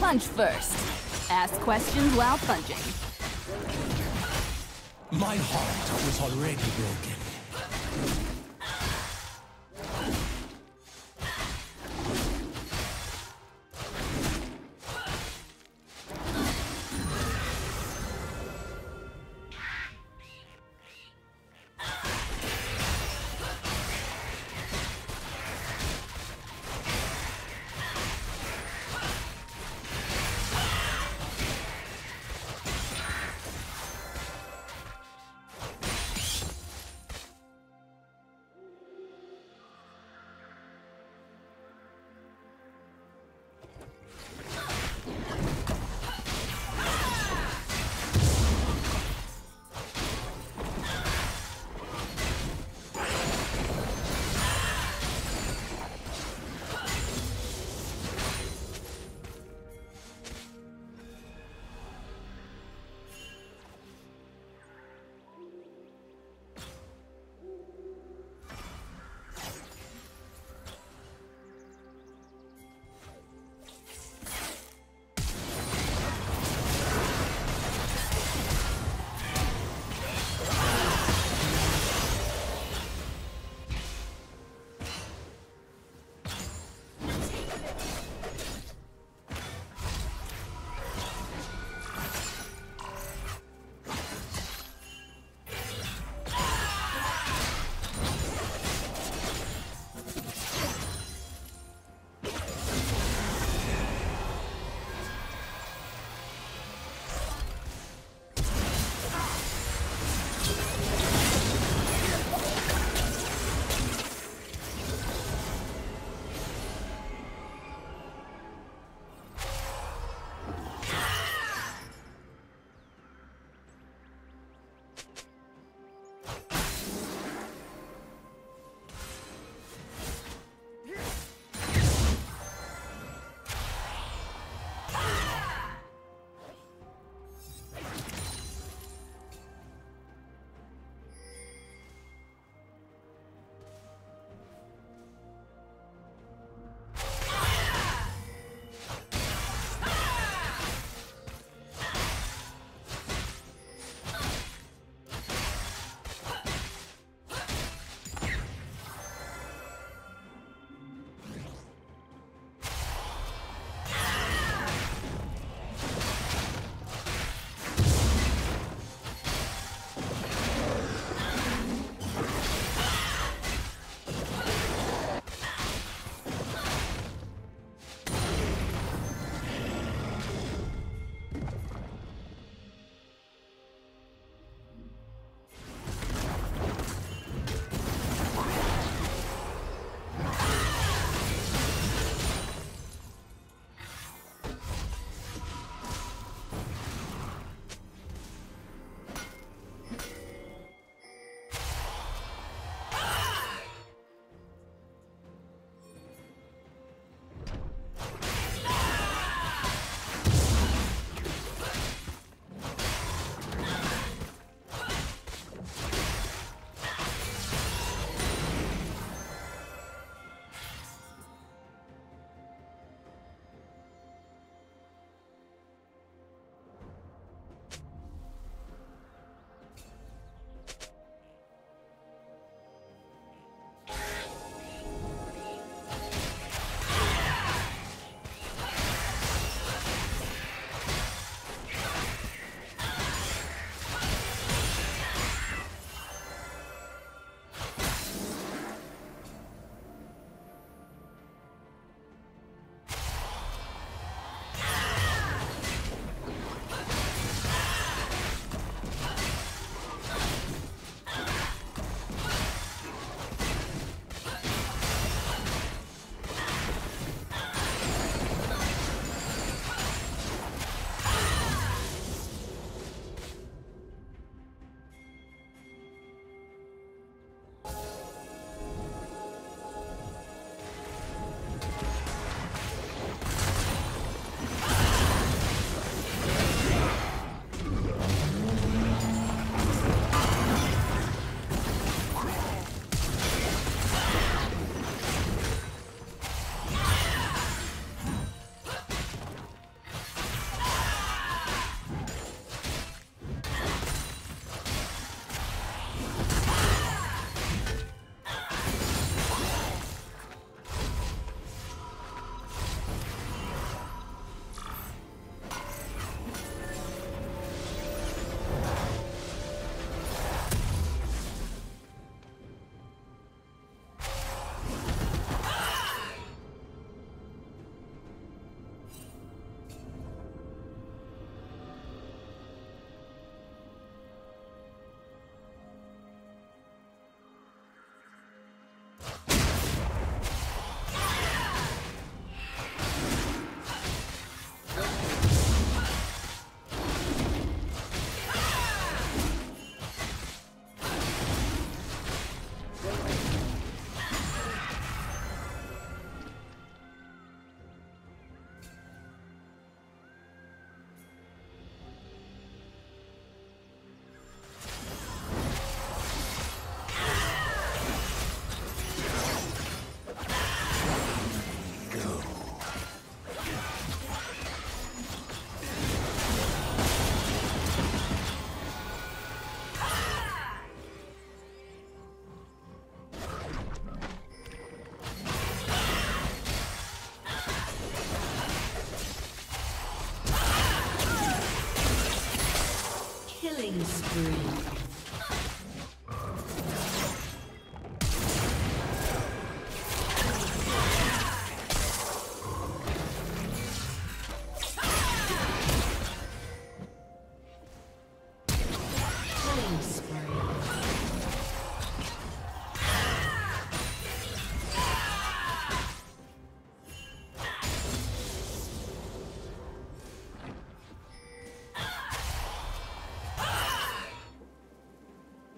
Punch first. Ask questions while punching. My heart was already broken.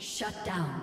Shut down.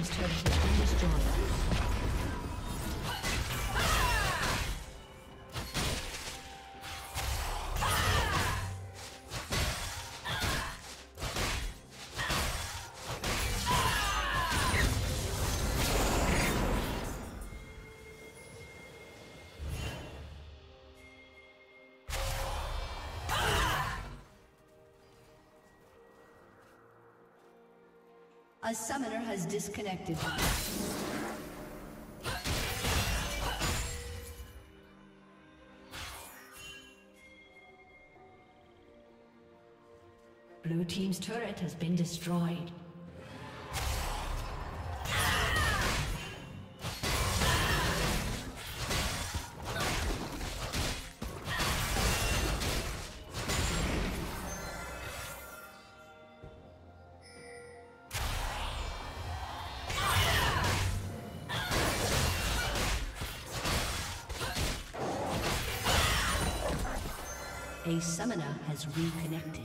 team's turret has been destroyed. A summoner has disconnected. Blue team's turret has been destroyed. A summoner has reconnected.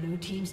Blue team's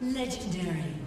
Legendary.